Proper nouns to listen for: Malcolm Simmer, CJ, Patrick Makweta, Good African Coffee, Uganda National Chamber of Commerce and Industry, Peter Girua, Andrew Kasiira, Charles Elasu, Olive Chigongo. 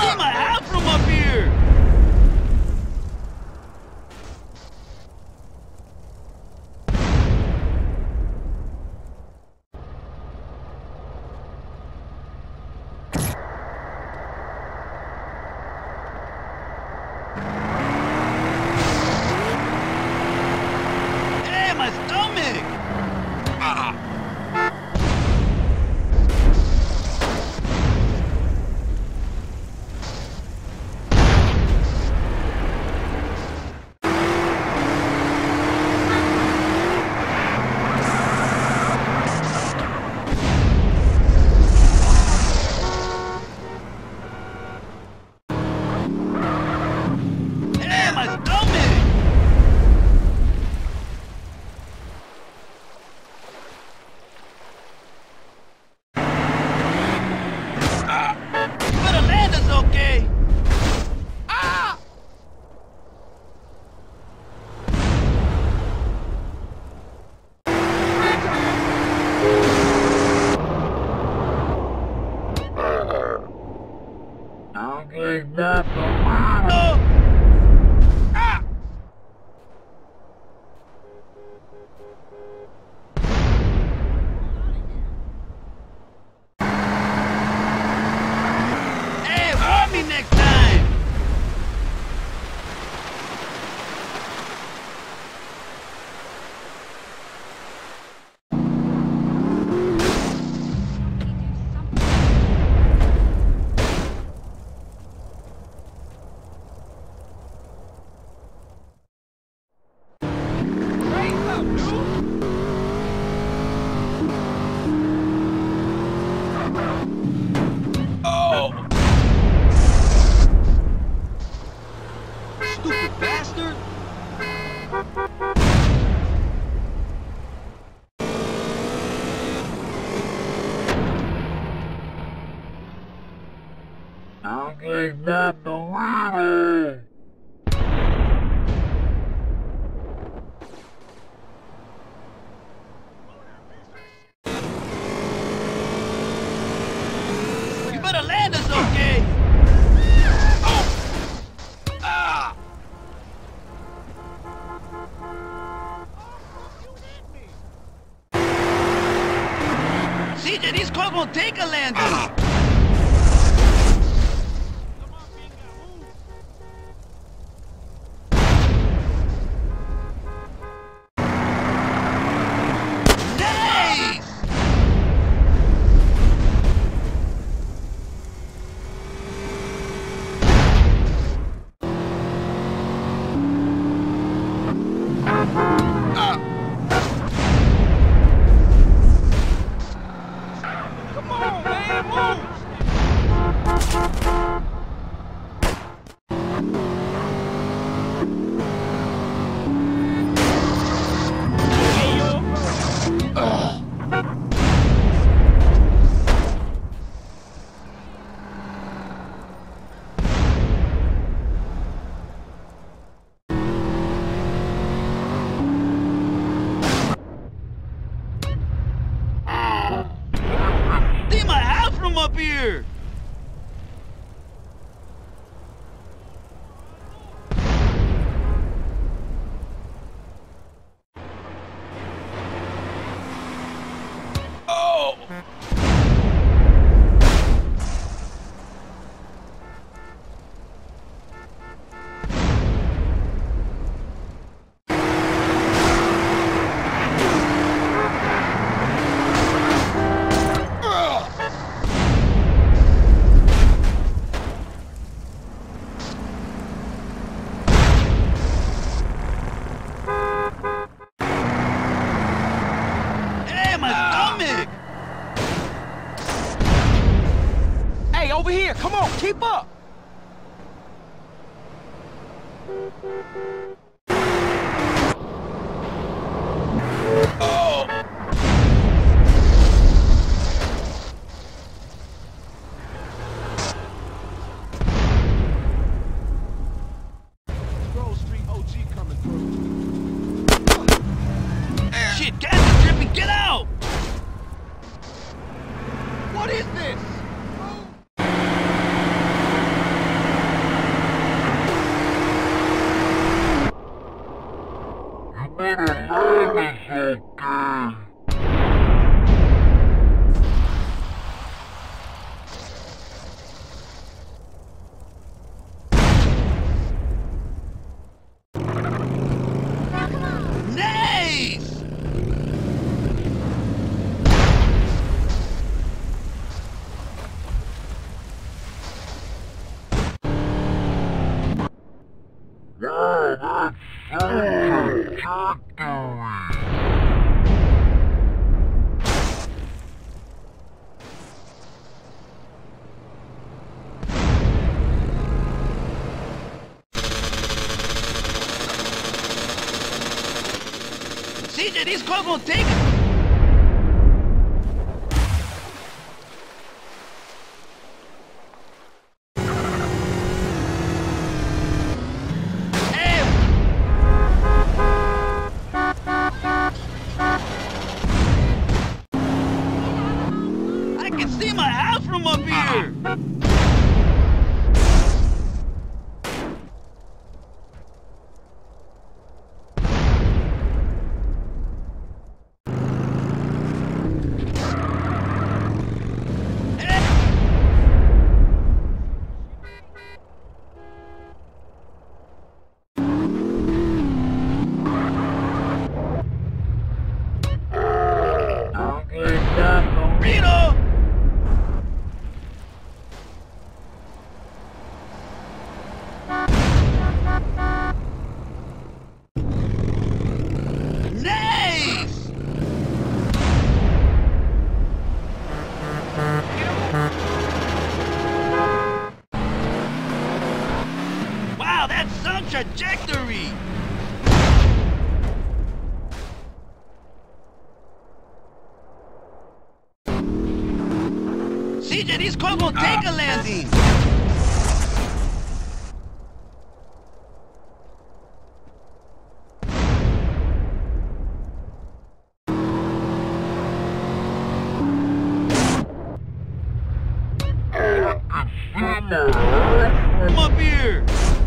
Get my hat from up here! CJ, these clubs won't take a landing! Keep up! CJ, this car gonna take it! I can see my house from up here! Trajectory! CJ, these cars won't take a landing! Come up here!